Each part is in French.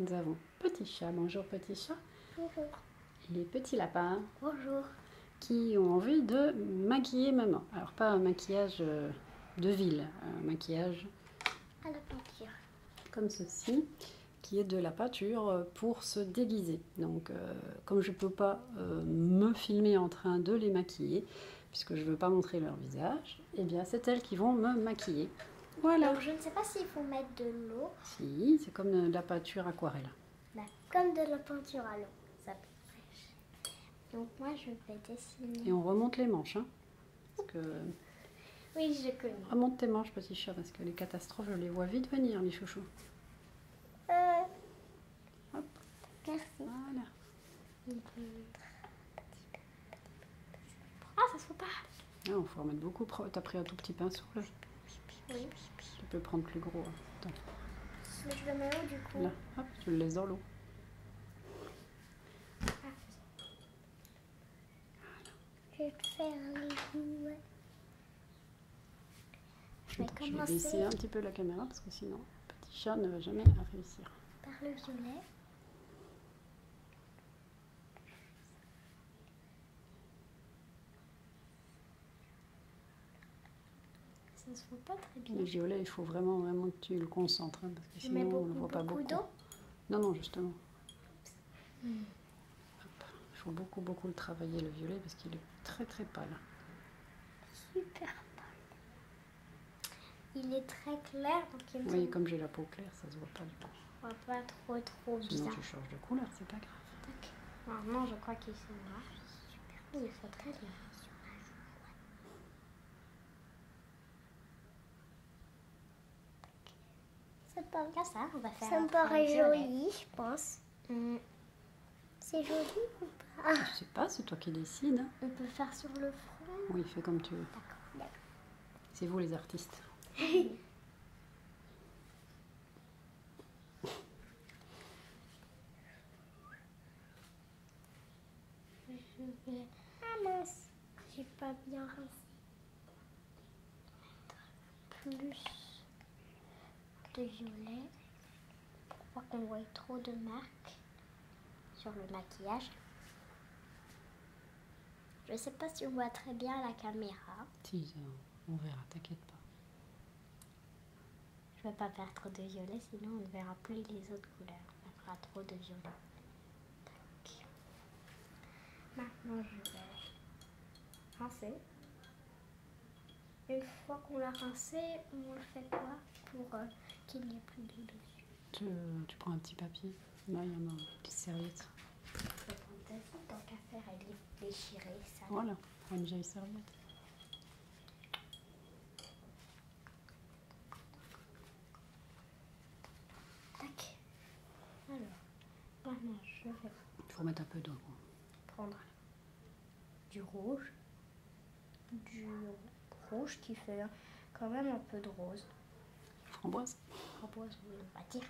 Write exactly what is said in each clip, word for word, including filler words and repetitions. Nous avons Petit Chat. Bonjour Petit Chat. Bonjour. Et les petits lapins. Bonjour. Qui ont envie de maquiller maman. Alors pas un maquillage de ville, un maquillage à la peinture. Comme ceci, qui est de la peinture pour se déguiser. Donc euh, comme je ne peux pas euh, me filmer en train de les maquiller, puisque je ne veux pas montrer leur visage, et eh bien c'est elles qui vont me maquiller. Voilà. Donc je ne sais pas s'il faut mettre de l'eau. Si, c'est comme de la peinture aquarelle. Bah, comme de la peinture à l'eau, ça peut fraîche. Donc moi je vais dessiner. Et on remonte les manches, hein, parce que... Oui, je connais. Remonte tes manches, Petit Chat, parce que les catastrophes, je les vois vite venir, les chouchous. Euh... Hop. Merci. Voilà. Ah, ça se voit pas. Ah, on faut remettre beaucoup. T'as pris un tout petit pinceau, là. Oui. Tu peux prendre plus gros. Attends. Mais je le mets où, du coup? Là, hop, tu le laisses dans l'eau. Ah. Voilà. Je vais faire les doigts. Je vais, je vais baisser un petit peu la caméra parce que sinon Petit Chat ne va jamais réussir. Par le violet. Ça ne se voit pas très bien. Le violet, il faut vraiment, vraiment que tu le concentres hein, parce que sinon beaucoup, on ne voit pas beaucoup. beaucoup. Non, non, justement. Hmm. Hop. Il faut beaucoup, beaucoup le travailler le violet parce qu'il est très, très pâle. Super. Il est très clair. Donc il oui, dit... comme j'ai la peau claire, ça se voit pas du tout. On voit pas trop, trop bien. Sinon, tu changes de couleur, c'est pas grave. Okay. Non, non, je crois qu'il se noir. Il faut très bien. Ça me paraît ça. On va faire ça me paraît joli, je pense. Mm. C'est joli ou pas? Je sais pas, c'est toi qui décides. On peut faire sur le front. Oui, fais comme tu veux. C'est vous les artistes. Ah mince, j'ai pas bien rincé. Plus de violet pour pas qu'on voie trop de marques sur le maquillage. Je sais pas si on voit très bien la caméra. Si, on verra, t'inquiète pas. Je ne vais pas faire trop de violet, sinon on ne verra plus les autres couleurs. On fera trop de violet. Donc. Maintenant, je vais rincer. Une fois qu'on l'a rincé, on le fait quoi pour euh, qu'il n'y ait plus d'eau dessus? Tu, tu prends un petit papier. Là, il y en a une petite serviette. Je vais prendre ta fille, tant qu'à faire, elle est déchirée. Ça. Voilà, prends une vieille serviette. Il faut mettre un peu d'eau. Prendre du rouge, du rouge qui fait quand même un peu de rose. Framboise. Framboise, on ne va pas dire.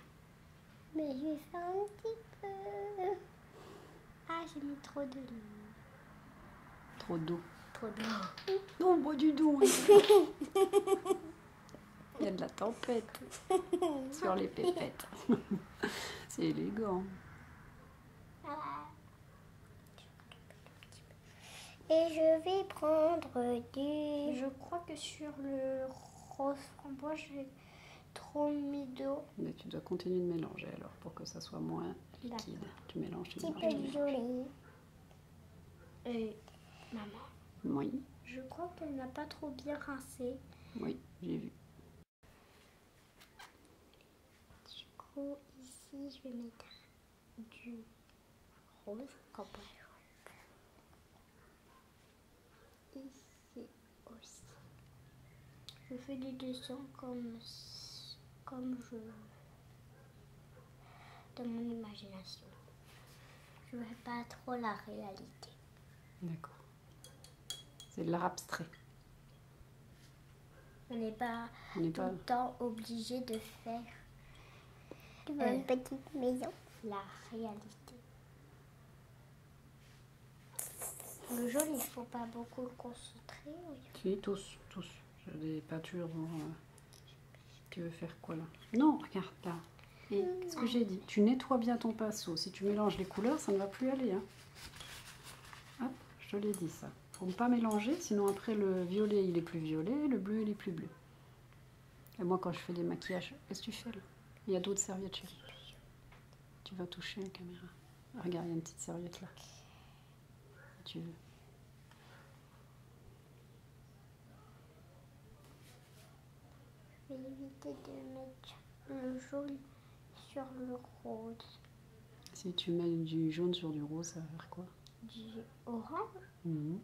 Mais je vais faire un petit peu. Ah, j'ai mis trop de. Trop d'eau. Trop d'eau. Non, bois du dos. Hein. Il y a de la tempête sur les pépettes. C'est élégant. Et je vais prendre du... Je crois que sur le rose framboise, j'ai trop mis d'eau. Mais tu dois continuer de mélanger alors pour que ça soit moins liquide. Tu mélanges, tu mélanges. Un petit peu joli. Et maman. Oui. Je crois qu'elle n'a pas trop bien rincé. Oui, j'ai vu. Du coup, ici, je vais mettre du rose framboise. Ici aussi. Je fais des dessins comme, comme je dans mon imagination. Je ne veux pas trop la réalité. D'accord. C'est de l'art abstrait. On n'est pas On tout pas... le temps obligé de faire tu veux euh, une petite maison. La réalité. Le jaune, il ne faut pas beaucoup le concentrer. Oui. Si, tous, tous. J'ai des peintures. Hein. Tu veux faire quoi là? Non, regarde là. Et qu'est-ce que j'ai dit? Tu nettoies bien ton pinceau. Si tu mélanges les couleurs, ça ne va plus aller. Hein. Hop, je te l'ai dit ça. Pour ne pas mélanger, sinon après le violet, il est plus violet, le bleu, il est plus bleu. Et moi, quand je fais des maquillages, qu'est-ce que tu fais là? Il y a d'autres serviettes chez toi. Tu vas toucher une caméra. Regarde, il y a une petite serviette là. Si tu veux. Je vais éviter de mettre le jaune sur le rose. Si tu mets du jaune sur du rose, ça va faire quoi? Du orange. Mmh.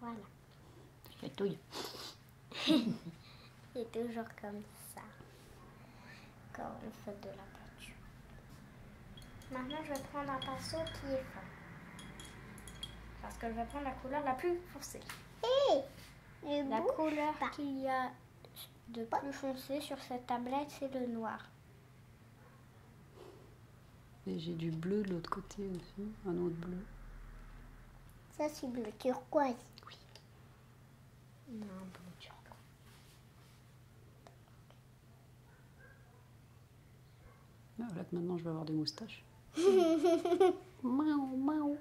Voilà. Ça touille. C'est toujours comme ça quand on fait de la peinture. Maintenant, je vais prendre un pinceau qui est fin. Parce que je vais prendre la couleur la plus foncée. Hey, la couleur qu'il y a de plus foncé sur cette tablette, c'est le noir. Et j'ai du bleu de l'autre côté aussi, un autre bleu. Ça, c'est bleu turquoise. Oui. Non, bleu turquoise. Ah, voilà que maintenant je vais avoir des moustaches. Mao, mao.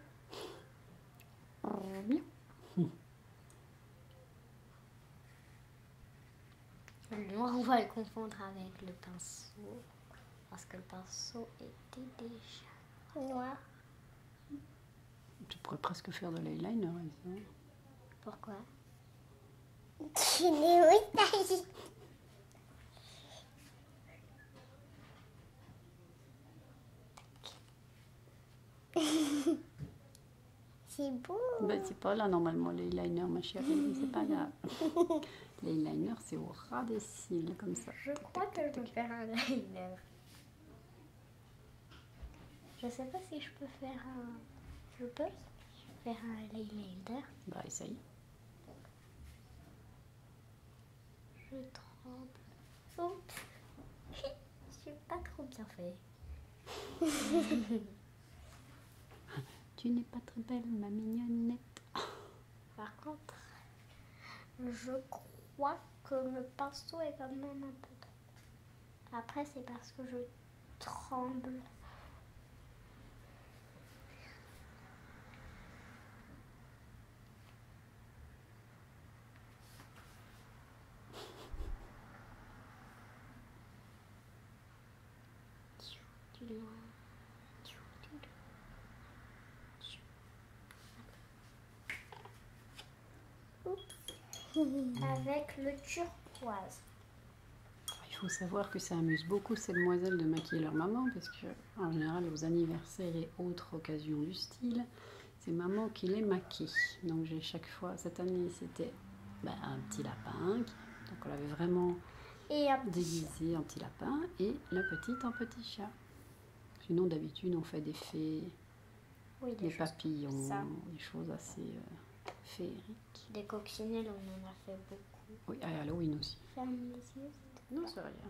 Bien. Le noir, on va le confondre avec le pinceau. Parce que le pinceau était déjà noir. Tu pourrais presque faire de l'eyeliner ici. Pourquoi? Tu es moustache. C'est beau. Ben, c'est pas là normalement l'eyeliner, ma chérie, c'est pas là. L'eyeliner, c'est au ras des cils, comme ça. Je crois que je peux faire un eyeliner. Je sais pas si je peux faire un... Je peux faire un eyeliner. Bah, essaye. Je tremble. Oups. Je n'ai pas trop bien fait. Tu n'es pas très belle, ma mignonnette. Par contre, je crois que le pinceau est quand même un peu trop. Après, c'est parce que je tremble. Tu le vois. Avec le turquoise. Il faut savoir que ça amuse beaucoup ces demoiselles de maquiller leur maman, parce que en général aux anniversaires et autres occasions du style, c'est maman qui les maquille. Donc j'ai chaque fois, cette année c'était ben, un petit lapin, donc on l'avait vraiment et un déguisé en petit lapin, et la petite en petit chat. Sinon d'habitude on fait des fées, oui, des, des papillons, des choses assez... Euh, féerique. Des coccinelles, on en a fait beaucoup. Oui, à Halloween aussi. Ferme les yeux. Non, c'est rien.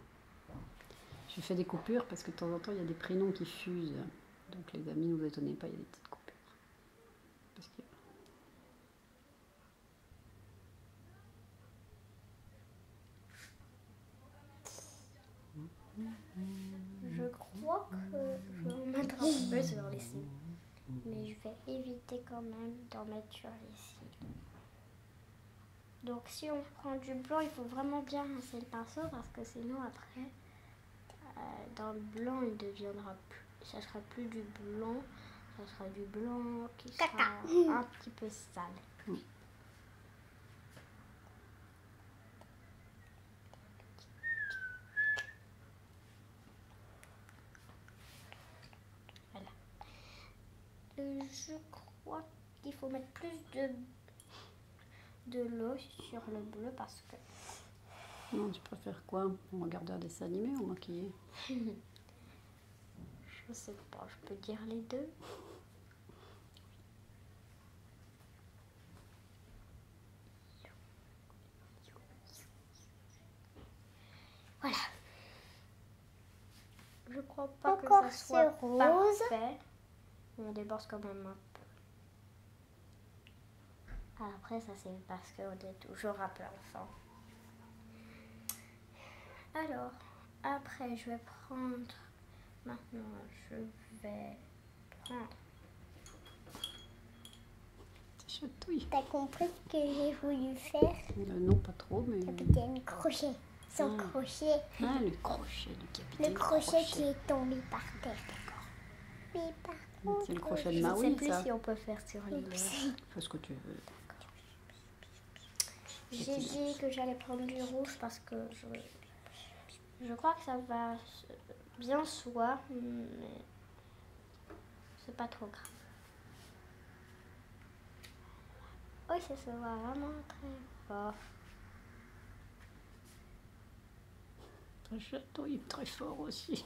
Je fais des coupures parce que de temps en temps, il y a des prénoms qui fusent. Donc les amis, ne vous étonnez pas, il y a des petites coupures. Parce que... Je crois que je vais mettre un peu sur les signes. Mais je vais éviter quand même d'en mettre sur les cils. Donc si on prend du blanc, il faut vraiment bien rincer le pinceau parce que sinon après, euh, dans le blanc, il deviendra plus, ça sera plus du blanc, ça sera du blanc qui sera un petit peu sale. Oui. Je crois qu'il faut mettre plus de, de l'eau sur le bleu parce que... Non, tu préfères quoi? On regarde un dessin animé ou maquiller? Je sais pas, je peux dire les deux. Voilà. Je crois pas que ça soit parfait. On déborde quand même un peu. Après, ça c'est parce qu'on est toujours à plein sang. Alors, après, je vais prendre... Maintenant, je vais prendre... T'as compris ce que j'ai voulu faire? euh, Non, pas trop, mais... Capitaine Crochet. Son ah. crochet. Ah, le crochet du capitaine. Le crochet, crochet. qui est tombé par terre. D'accord. Mais par contre... C'est le crochet de Maui, ça. Je ne sais plus ça. si on peut faire sur l'île. Fais ce que tu veux. J'ai dit que j'allais prendre du rouge parce que je... je crois que ça va bien soi, mais c'est pas trop grave. Oui, ça se voit vraiment très fort. Le château il est très fort aussi.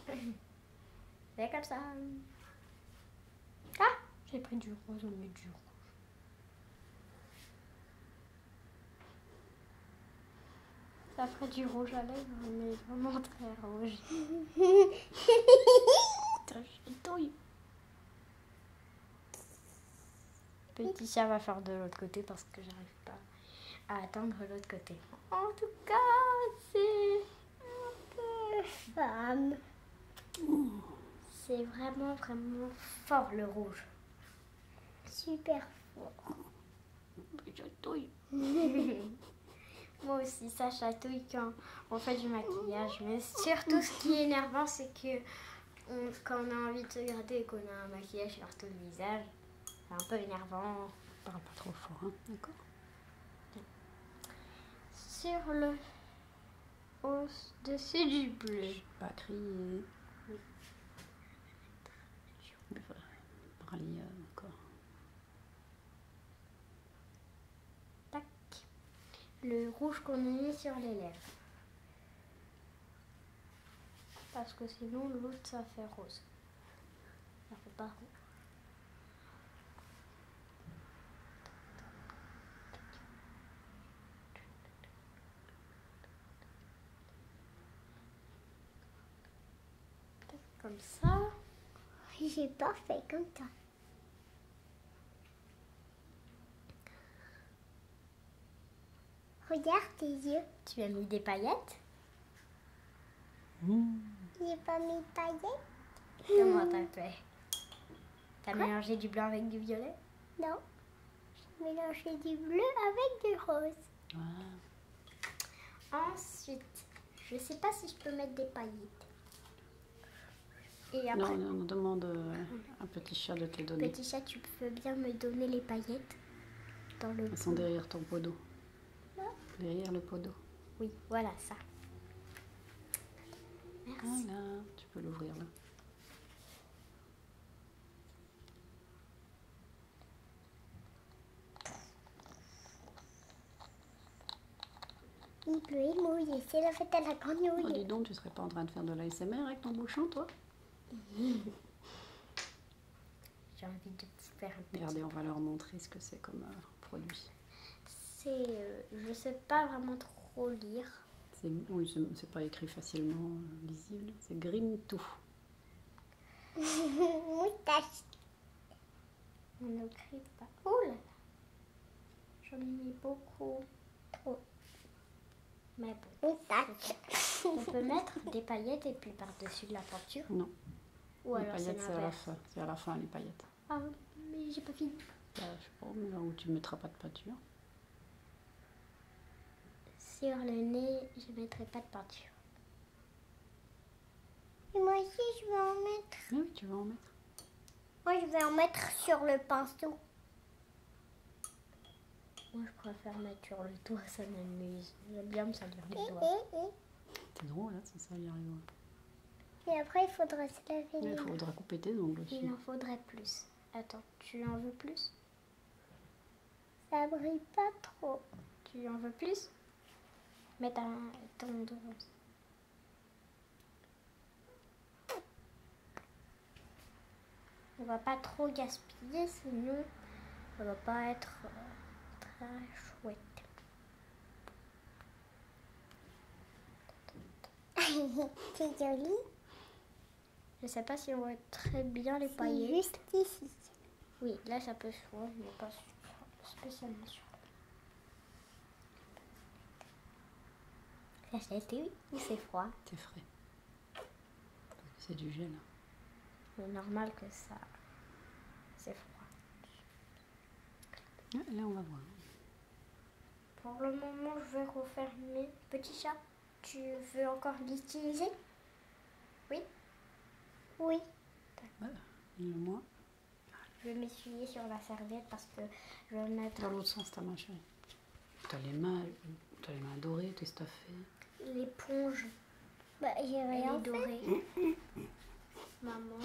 C'est comme ça. Ah, j'ai pris du rose, on met du rouge. Ça ferait du rouge à lèvres, mais vraiment très rouge. Putain, j'étouille. Petit chat va faire de l'autre côté parce que j'arrive pas à atteindre l'autre côté. En tout cas, c'est un peu femme. C'est vraiment, vraiment fort le rouge. Super fort. J'étouille. Moi aussi, ça chatouille quand on fait du maquillage. Mais surtout, ce qui est énervant, c'est que on, quand on a envie de se gratter et qu'on a un maquillage sur tout le visage, c'est un peu énervant. On parle pas trop fort, hein, d'accord? Sur le au-dessus du bleu. Je vais pas crier. Oui. Je vais parler encore. Le rouge qu'on a mis sur les lèvres. Parce que sinon, l'autre, ça fait rose. Ça fait pas rose. Comme ça. J'ai pas fait comme ça. Regarde tes yeux. Tu as mis des paillettes? mmh. J'ai pas mis de paillettes. Comment t'as fait? T'as mélangé du blanc avec du violet? Non. J'ai mélangé du bleu avec du rose. Ah. Ensuite, je sais pas si je peux mettre des paillettes. Et après... Non, on demande un petit chat de te les donner. Petit chat, tu peux bien me donner les paillettes dans le... Elles sont derrière ton pot d'eau. Derrière le pot d'eau. Oui, voilà ça. Merci. Voilà, tu peux l'ouvrir là. Il pleut, il mouille, c'est la fête à la grenouille. Oh, dis donc, tu serais pas en train de faire de l'A S M R avec ton bouchon, toi? J'ai envie de faire un petit... Regardez, on va leur montrer ce que c'est comme euh, produit. Euh, je sais pas vraiment trop lire. Oui, c'est pas écrit facilement euh, lisible. C'est Grimtou. Moustache. On n'écrit pas. Oh là là. J'en ai mis beaucoup trop. Mais bon. Moustache. On peut mettre des paillettes et puis par-dessus de la peinture. Non. Ou les alors paillettes, c'est à la fin. C'est à la fin les paillettes. Ah, mais j'ai pas fini. Bah, je sais pas, mais là où tu ne mettras pas de peinture. Sur le nez, je ne mettrai pas de peinture. Et moi aussi, je vais en mettre. Oui, tu vas en mettre. Moi, je vais en mettre sur le pinceau. Moi, je préfère mettre sur le doigt, ça m'amuse. J'aime bien me salir les doigts. C'est drôle, hein, ça salir les doigts. Et après, il faudra se laver les doigts. Il faudra couper tes ongles aussi. Il en faudrait plus. Attends, tu en veux plus? Ça brille pas trop. Tu en veux plus? Mets ta, ton dos. On va pas trop gaspiller, sinon ça va pas être très chouette. C'est joli. Je sais pas si on voit très bien les paillettes. Juste ici. Oui, là ça peut se voir, mais pas spécialement sur. J'achète et oui, il c'est froid. C'est frais. Parce que c'est du gel. C'est normal que ça... c'est froid. Ah, là, on va voir. Pour le moment, je vais refaire mes petits chats. Tu veux encore l'utiliser? Oui. Oui. Voilà, moi. Je vais m'essuyer sur la serviette parce que je vais mettre... Dans l'autre sens, ta main chérie. T'as les mains, t'as les mains dorées, t'es staffée. L'éponge. Bah, j'ai rien doré. Maman.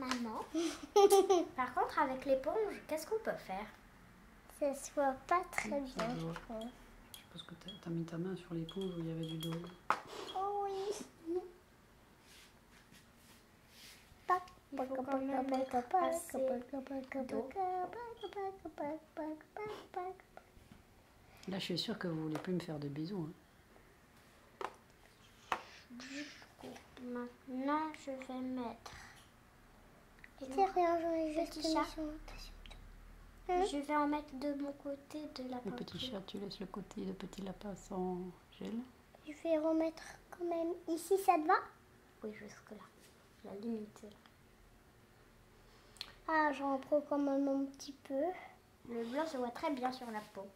Maman. Par contre, avec l'éponge, qu'est-ce qu'on peut faire? Ça se voit pas très oui, bien, je crois. Je pense que t'as mis ta main sur l'éponge où il y avait du doré. Oh oui. Il faut quand même mettre assez d'eau. Là, je suis sûre que vous ne voulez plus me faire de bisous. Hein. Du coup, maintenant, je vais mettre... C'est rien, j'aurais juste mis son... Hum? Je vais en mettre de mon côté de la peinture. Le petit chat, tu laisses le côté, le petit lapin sans gel. Je vais remettre quand même ici, ça te va? Oui, jusque là. La limite, là. Ah, j'en prends quand même un petit peu. Le blanc se voit très bien sur la peau.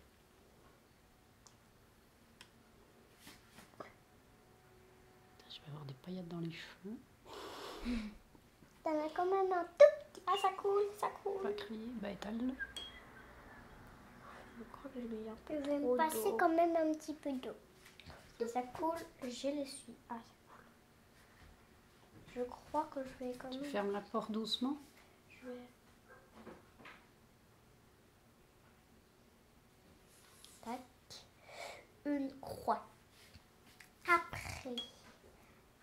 Je vais avoir des paillettes dans les cheveux. T'en as quand même un tout petit... Ah, ça coule, ça coule. Pas crier, bah étale-le. Je crois que je mets un peu trop d'eau. Je vais me passer quand même un petit peu d'eau. Et ça coule, je l'essuie. Ah, ça coule. Je crois que je vais quand même... Tu fermes la porte doucement. Tac, une croix. Après,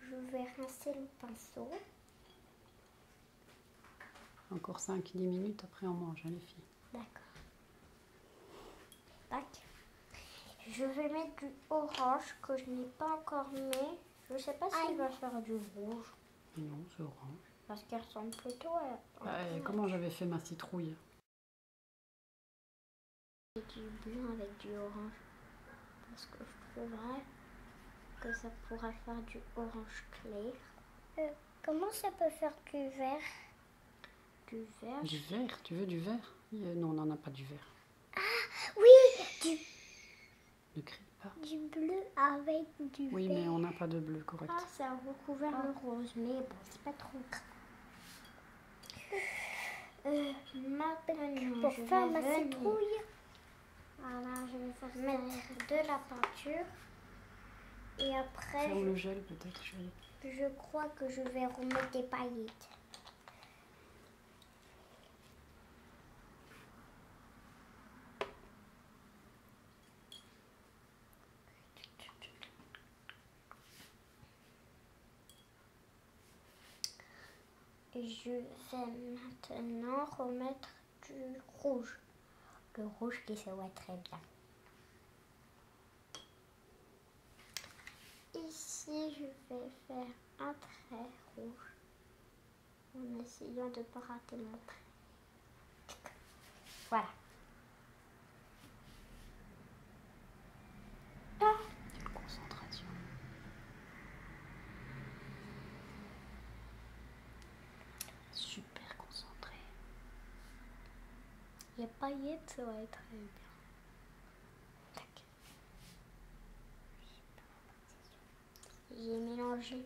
je vais rincer le pinceau. Encore cinq à dix minutes, après on mange, hein, les filles. D'accord. Tac. Je vais mettre du orange que je n'ai pas encore mis. Je ne sais pas si il va faire du rouge. Non, c'est orange. Parce qu'elle ressemble plutôt à... Bah, comment j'avais fait ma citrouille? Du blanc avec du orange. Parce que je trouverais que ça pourrait faire du orange clair. Euh, comment ça peut faire du vert? Du vert? Du vert? Tu veux du vert? euh, Non, on n'en a pas du vert. Ah oui, du... Ne crie pas. Du bleu avec du oui, vert. Oui, mais on n'a pas de bleu, correct. Ah, ça a recouvert ah. le rose, mais bon, c'est pas trop grave. Euh, maintenant, pour je faire ma citrouille, voilà, je vais faire mettre de la peinture et après. Ferme je... le gel peut-être. Je... je crois que je vais remettre des paillettes. Je vais maintenant remettre du rouge. Le rouge qui se voit très bien. Ici, je vais faire un trait rouge. En essayant de ne pas rater mon trait. Voilà. Les paillettes, ça va être très bien. Tac. J'ai mélangé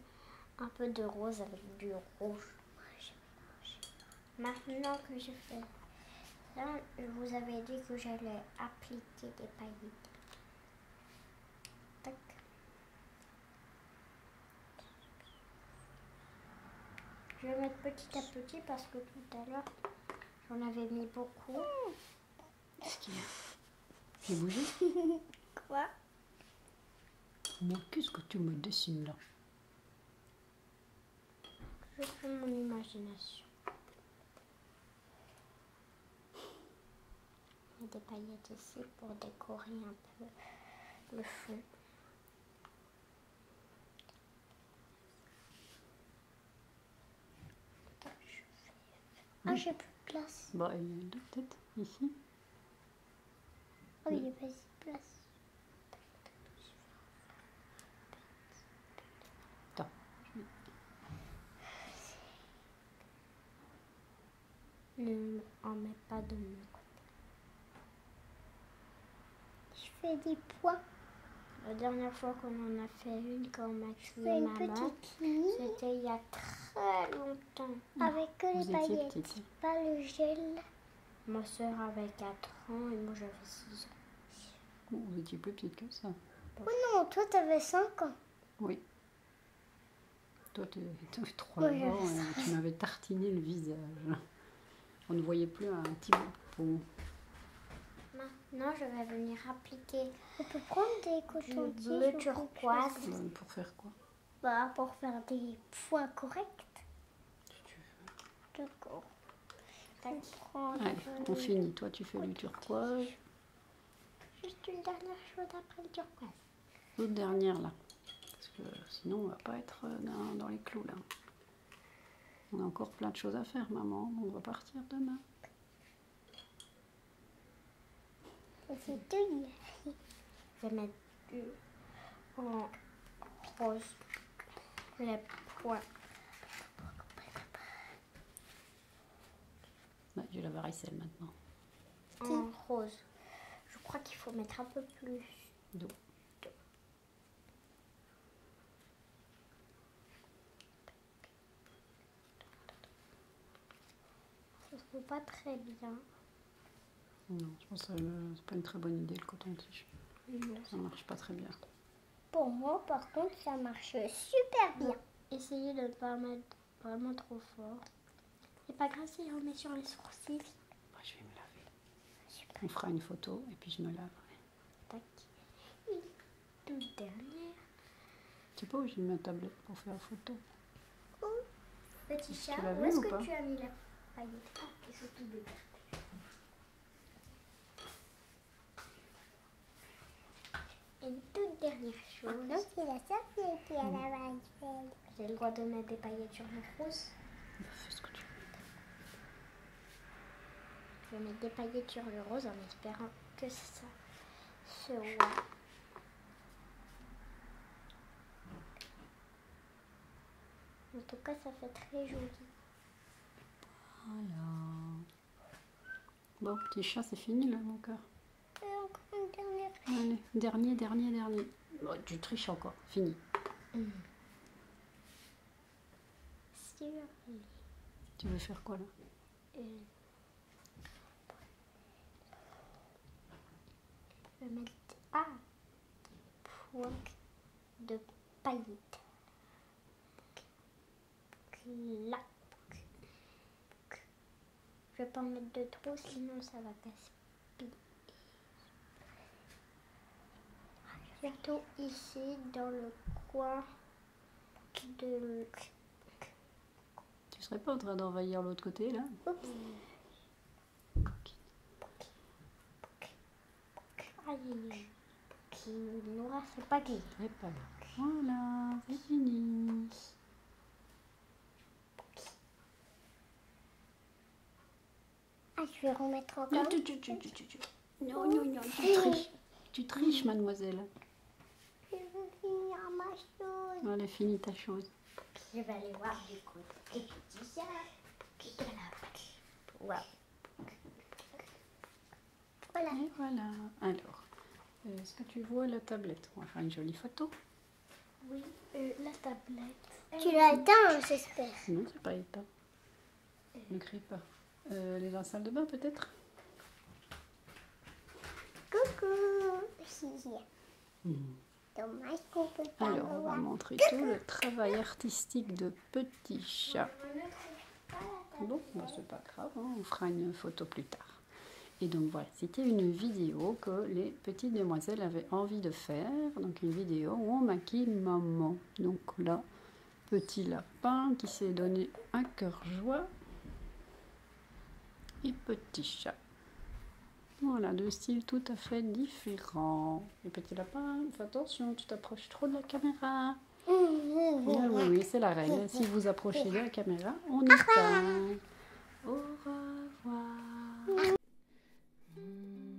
un peu de rose avec du rouge. Maintenant que j'ai fait ça, je vous avais dit que j'allais appliquer des paillettes. Tac. Je vais mettre petit à petit parce que tout à l'heure, on avait mis beaucoup. Qu'est-ce qu'il y a? J'ai bougé. Quoi? Mais qu'est-ce que tu me dessines là? Je fais mon imagination. Il y a des paillettes ici pour décorer un peu le fond. Ah, j'ai plus. Place. Bon, il y a deux peut-être, ici. Oh, oui. Il n'y a pas de place. ne en mets pas de mon côté. Je fais des pois. La dernière fois qu'on en a fait une, quand on m'a tué maman, c'était il y a très longtemps. Avec que les paillettes, pas le gel. Ma soeur avait quatre ans et moi j'avais six ans. Vous étiez plus petite que ça. Oh non, toi t'avais cinq ans. Oui. Toi t'avais trois ans et tu m'avais tartiné le visage. On ne voyait plus un petit bout de peau. Maintenant, je vais venir appliquer. On peut prendre des cotons-tiges bleu turquoise. Pour faire quoi? Bah, pour faire des pois corrects. Si tu veux. D'accord. Allez, on finit. Toi, tu fais le turquoise. Juste une dernière chose après le turquoise. L'autre dernière, là. Parce que sinon, on ne va pas être dans, dans les clous, là. On a encore plein de choses à faire, maman. On va partir demain. C'est tout. Je vais mettre du en rose les pois. Bah, j'ai la varicelle maintenant. En rose. Je crois qu'il faut mettre un peu plus d'eau. Ça se voit pas très bien. Non, je pense que c'est pas une très bonne idée le coton-tige. Mmh. Ça marche pas très bien. Pour moi, par contre, ça marche super bien. Essayez de ne pas mettre vraiment trop fort. C'est pas grave si on met sur les sourcils. Moi, je vais me laver. Super. On fera une photo et puis je me laverai. Tac. Une toute dernière. Tu sais pas où j'ai mis ma tablette pour faire la photo. Oh, petit chat, où est-ce que tu as mis la paillette? Ah, et surtout de terre. Une toute dernière chose. Ah, donc c'est la seule qui était à la varicelle. J'ai le droit de mettre des paillettes sur mon trousse. Fais ce que tu veux. Je vais mettre des paillettes sur le rose en espérant que ça se voit. En tout cas, ça fait très joli. Voilà. Bon, petit chat, c'est fini là, mon cœur. Allez, dernier, dernier, dernier. Oh, tu triches encore, fini. Mmh. Tu veux faire quoi là? euh... Je vais mettre ah, des points de paillettes. Là. Je vais pas en mettre de trop, sinon ça va casser. Surtout ici, dans le coin de... Tu serais pas en train d'envahir l'autre côté, là? Oups. Aïe, qui noir, c'est pas qui. Voilà, c'est fini. Ah, je vais remettre encore. Non, tu, tu, tu, tu, tu, tu. Non, non, non, tu triches. Tu triches, mademoiselle. Allez, finis ta chose. Je vais aller voir du coup. Et tu dis ça. Voilà. Et voilà. Alors, est-ce que tu vois la tablette? On va faire une jolie photo. Oui, euh, la tablette. Tu l'as éteint, j'espère. Non, c'est pas éteint. Ne crie pas. Euh, elle est dans la salle de bain, peut-être? Coucou. Mmh. Alors, on va montrer tout le travail artistique de Petit Chat. Bon, bah, c'est pas grave, hein, on fera une photo plus tard. Et donc voilà, c'était une vidéo que les petites demoiselles avaient envie de faire. Donc une vidéo où on maquille maman. Donc là, petit lapin qui s'est donné un cœur joie. Et Petit Chat. Voilà, deux styles tout à fait différents. Les petits lapins, fais attention, tu t'approches trop de la caméra. Mmh, mmh, oui, oui, oui, c'est la règle. Si vous approchez de la caméra, on éteint. Au revoir. Mmh.